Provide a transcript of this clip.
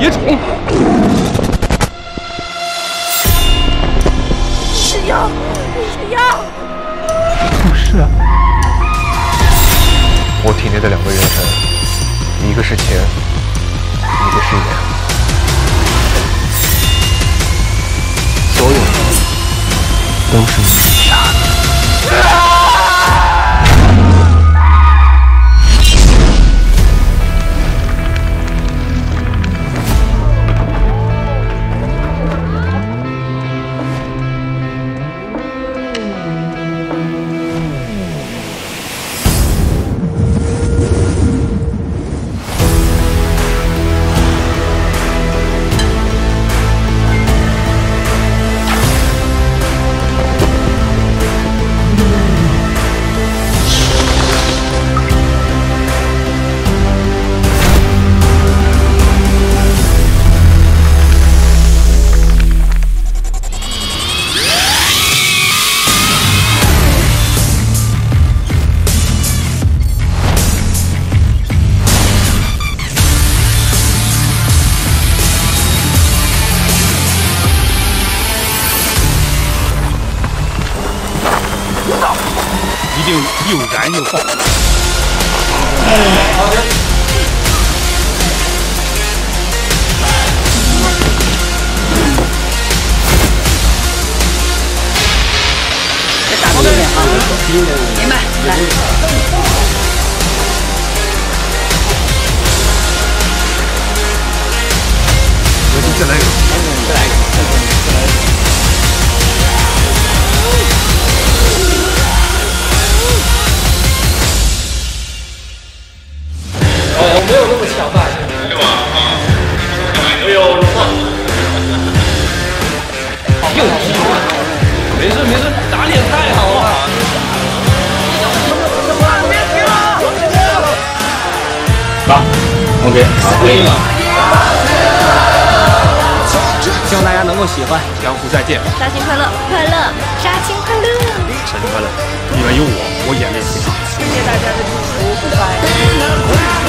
野种！是妖，是妖！不是。我体内的两个元神，一个是钱，一个是眼。 所有人都是你杀的。又燃又放。打头队了啊！明白，来。再来一个。 OK， 希望大家能够喜欢，江湖再见，杀青快乐，快乐，杀青快乐，杀青快乐，里面有我，我演练。谢谢大家的支持，拜拜。